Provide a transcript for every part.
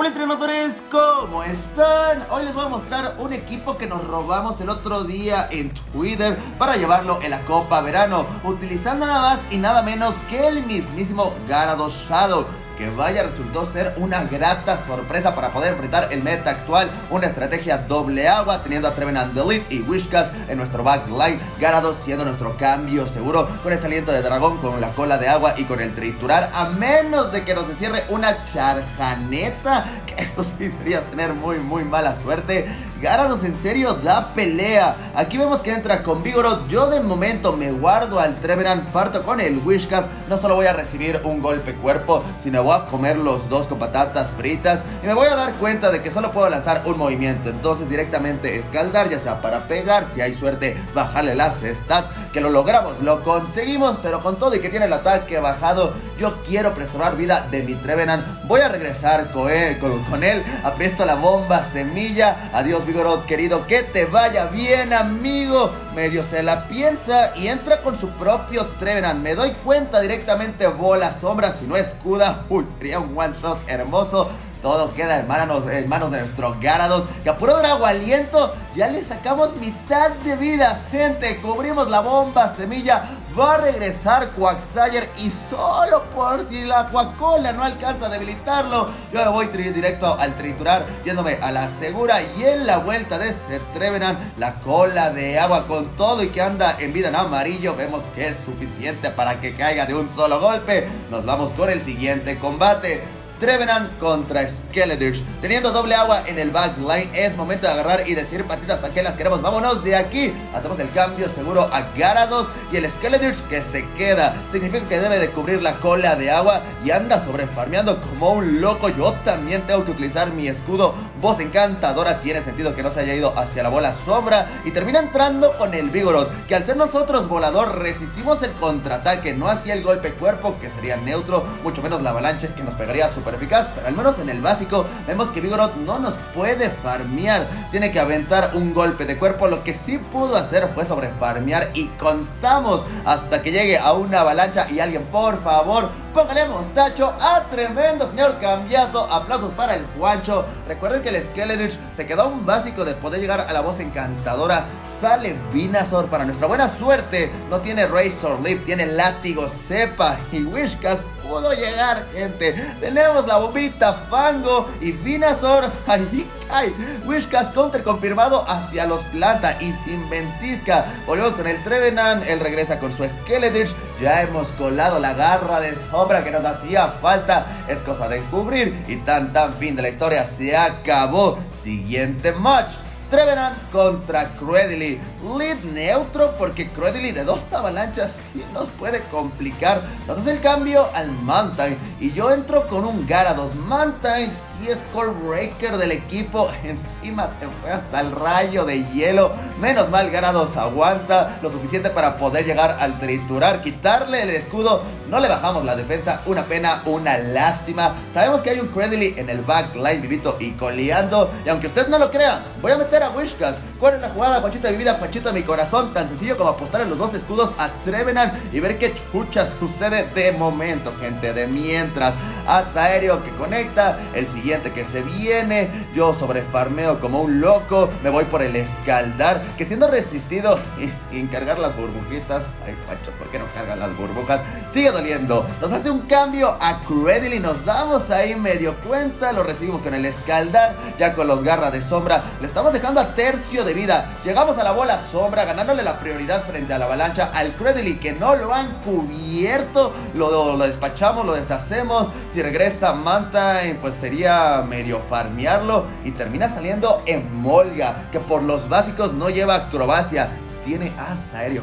¡Hola entrenadores! ¿Cómo están? Hoy les voy a mostrar un equipo que nos robamos el otro día en Twitter para llevarlo en la Copa Verano, utilizando nada más y nada menos que el mismísimo Gyarados Shadow. Que vaya, resultó ser una grata sorpresa para poder enfrentar el meta actual. Una estrategia doble agua, teniendo a Trevenant Delete y Wishcast en nuestro backline, Gyarados siendo nuestro cambio seguro, con ese aliento de dragón, con la cola de agua y con el triturar, a menos de que nos encierre una charjaneta, que eso sí sería tener muy mala suerte. Gyarados en serio da pelea. Aquí vemos que entra con Vigoroth. Yo de momento me guardo al Trevenant, parto con el Wishcast. No solo voy a recibir un golpe cuerpo, sino voy a comer los dos con patatas fritas. Y me voy a dar cuenta de que solo puedo lanzar un movimiento, entonces directamente escaldar, ya sea para pegar, si hay suerte bajarle las stats, que lo logramos, lo conseguimos. Pero con todo y que tiene el ataque bajado, yo quiero preservar vida de mi Trevenant. Voy a regresar con él, aprieto la bomba semilla. Adiós Vigoroth querido, que te vaya bien amigo. Medio se la piensa y entra con su propio Trevenant. Me doy cuenta directamente, bola sombra, si no escuda. Uy, sería un one shot hermoso. Todo queda en manos de nuestro Gyarados, que a puro drago aliento ya le sacamos mitad de vida. Gente, cubrimos la bomba semilla. Va a regresar Quagsire y solo por si la Coca-Cola no alcanza a debilitarlo, yo me voy directo al triturar, yéndome a la segura. Y en la vuelta de este Trevenant, la cola de agua, con todo y que anda en vida en amarillo, vemos que es suficiente para que caiga de un solo golpe. Nos vamos con el siguiente combate. Trevenant contra Skeletorch. Teniendo doble agua en el backline, es momento de agarrar y decir patitas, ¿para qué las queremos? Vámonos de aquí. Hacemos el cambio seguro a Gyarados y el Skeletorch que se queda. Significa que debe de cubrir la cola de agua y anda sobrefarmeando como un loco. Yo también tengo que utilizar mi escudo. Voz encantadora, tiene sentido que no se haya ido hacia la bola sombra. Y termina entrando con el Vigoroth, que al ser nosotros volador resistimos el contraataque, no hacía el golpe cuerpo, que sería neutro, mucho menos la avalancha que nos pegaría súper eficaz. Pero al menos en el básico vemos que Vigoroth no nos puede farmear, tiene que aventar un golpe de cuerpo. Lo que sí pudo hacer fue sobrefarmear y contamos hasta que llegue a una avalancha. Y alguien, por favor, póngale mostacho a tremendo señor cambiazo. Aplausos para el Juancho. Recuerden que el Skeletorch se quedó un básico de poder llegar a la voz encantadora. Sale Vinazor para nuestra buena suerte. No tiene Razor Leaf, tiene látigo cepa. Y Wishcast pudo llegar, gente. Tenemos la bombita fango y Vinazor. Ahí cae. Wishcast counter confirmado hacia los plata y sin ventisca. Volvemos con el Trevenant. Él regresa con su Skeletorch. Ya hemos colado la garra de sombra que nos hacía falta. Es cosa de cubrir y tan fin de la historia. Se acabó. Siguiente match. Trevenant contra Cradily. Lead neutro porque Cradily de dos avalanchas nos puede complicar. Nos hace el cambio al Mantine y yo entro con un Gyarados. Mantine sí es core breaker del equipo. Encima se fue hasta el rayo de hielo. Menos mal Gyarados aguanta lo suficiente para poder llegar al triturar, quitarle el escudo. No le bajamos la defensa, una pena, una lástima. Sabemos que hay un Cradily en el backline vivito y coleando. Y aunque usted no lo crea, voy a meter a Wishcast. ¿Cuál es la jugada? Panchito de mi vida, panchito de mi corazón. Tan sencillo como apostar en los dos escudos a Trevenant y ver qué chucha sucede. De momento, gente, de mientras, Azaerio que conecta, el siguiente que se viene. Yo sobrefarmeo como un loco, me voy por el escaldar, que siendo resistido y sin cargar las burbujitas. Ay, Pancho, ¿por qué no cargan las burbujas? Sigue doliendo. Nos hace un cambio a Cruedily y nos damos ahí medio cuenta. Lo recibimos con el escaldar, ya con los garras de sombra. Le estamos dejando a tercio de vida. Llegamos a la bola sombra, ganándole la prioridad frente a la avalancha. Al Cradily que no lo han cubierto, lo despachamos, lo deshacemos. Si regresa Mantine, pues sería medio farmearlo. Y termina saliendo Emolga, que por los básicos no lleva acrobacia, tiene Azaerio.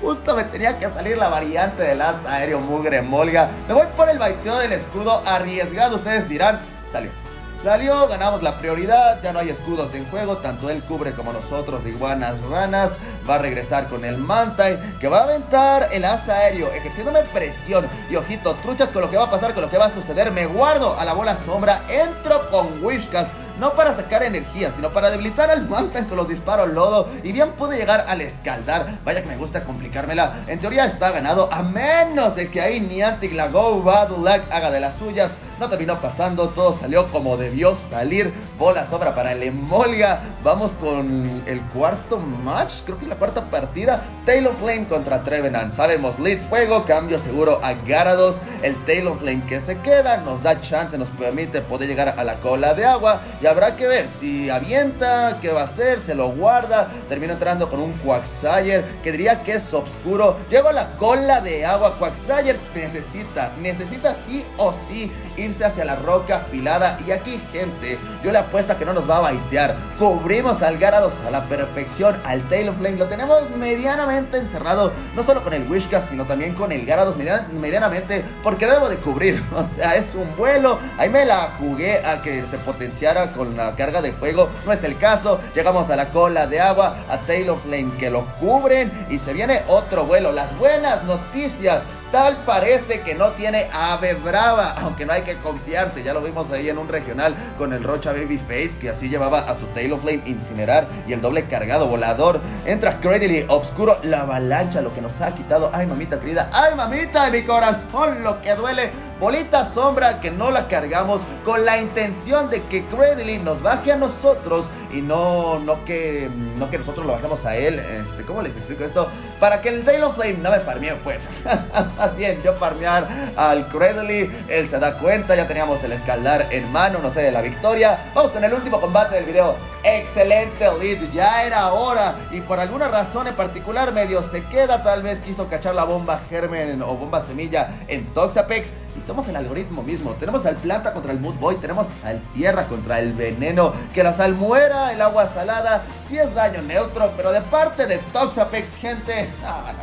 Justo me tenía que salir la variante del Azaerio, mugre Emolga. Me voy por el baiteo del escudo arriesgado. Ustedes dirán, salió, ganamos la prioridad, ya no hay escudos en juego, tanto él cubre como nosotros de iguanas ranas. Va a regresar con el Mantine, que va a aventar el Azaerio, ejerciéndome presión. Y ojito, truchas con lo que va a pasar, con lo que va a suceder. Me guardo a la bola sombra, entro con Wishcast, no para sacar energía, sino para debilitar al Mantine con los disparos lodo. Y bien pude llegar al escaldar. Vaya que me gusta complicármela. En teoría está ganado, a menos de que ahí Niantic, la Go Battle Lag, haga de las suyas. No terminó pasando, todo salió como debió salir. Bola sobra para el Emolga. Vamos con el cuarto match, creo que es la cuarta partida. Talonflame contra Trevenant. Sabemos, lead fuego, cambio seguro a Gyarados. El Talonflame que se queda nos da chance, nos permite poder llegar a la cola de agua. Y habrá que ver si avienta, qué va a hacer, se lo guarda. Termina entrando con un Quagsire que diría que es oscuro. Lleva la cola de agua. Quagsire necesita sí o sí irse hacia la roca afilada. Y aquí, gente, yo le apuesto que no nos va a baitear. Cubrimos al Gyarados a la perfección. Al Talonflame lo tenemos medianamente encerrado, no solo con el Wishcast, sino también con el Gyarados medianamente, porque debo de cubrir. O sea, es un vuelo. Ahí me la jugué a que se potenciara con la carga de fuego. No es el caso. Llegamos a la cola de agua, a Talonflame que lo cubren, y se viene otro vuelo. Las buenas noticias: tal parece que no tiene ave brava, aunque no hay que confiarse. Ya lo vimos ahí en un regional con el Rocha Babyface, que así llevaba a su Talonflame incinerar y el doble cargado volador. Entra Cradily, obscuro, la avalancha, lo que nos ha quitado. Ay, mamita querida, ay, mamita de mi corazón, lo que duele. Bolita sombra que no la cargamos con la intención de que Cradily nos baje a nosotros y no que nosotros lo bajemos a él. ¿Cómo les explico esto? Para que el Talonflame no me farmee, pues. Más bien yo farmear al Cradily. Él se da cuenta, ya teníamos el escaldar en mano, no sé, de la victoria. Vamos con el último combate del video. Excelente lead, ya era hora. Y por alguna razón en particular medio se queda, tal vez quiso cachar la bomba germen o bomba semilla en Toxapex. Y somos el algoritmo mismo. Tenemos al planta contra el Mood Boy, tenemos al tierra contra el veneno, que la salmuera, el agua salada, sí es daño neutro, pero de parte de Toxapex, gente,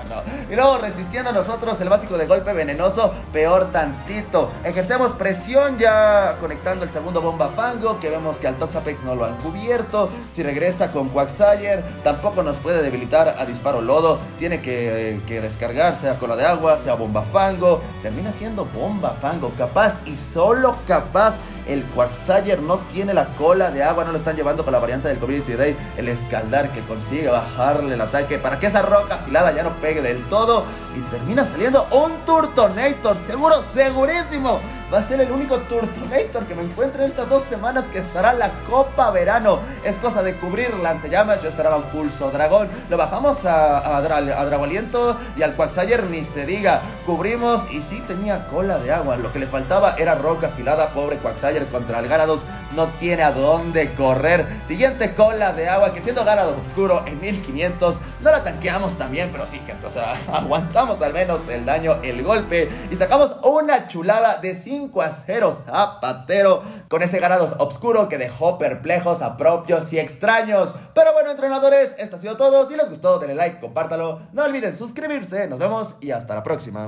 no. Y luego resistiendo a nosotros el básico de golpe venenoso, peor tantito. Ejercemos presión ya conectando el segundo bomba fango, que vemos que al Toxapex no lo han cubierto. Si regresa con Quagsire, tampoco nos puede debilitar a disparo lodo. Tiene que descargar, sea cola de agua, sea bomba fango. Termina siendo bomba fango, capaz y solo capaz. El Quagsire no tiene la cola de agua, no lo están llevando con la variante del COVID Today. El escaldar que consigue bajarle el ataque para que esa roca afilada ya no pegue del todo. Y termina saliendo un Turtonator, seguro, segurísimo. Va a ser el único Turtonator que me encuentre en estas 2 semanas que estará la Copa Verano. Es cosa de cubrir lanzallamas. Yo esperaba un pulso dragón. Lo bajamos a Dragoliento, y al Quagsire ni se diga. Cubrimos y sí tenía cola de agua. Lo que le faltaba era roca afilada. Pobre Quagsire contra el Gyarados. No tiene a dónde correr. Siguiente cola de agua, que siendo Gyarados oscuro en 1500, no la tanqueamos también, pero sí, gente, o sea, aguantamos al menos el daño, el golpe, y sacamos una chulada de 5-0, zapatero, con ese Gyarados oscuro que dejó perplejos a propios y extraños. Pero bueno, entrenadores, esto ha sido todo. Si les gustó, denle like, compártalo, no olviden suscribirse, nos vemos y hasta la próxima.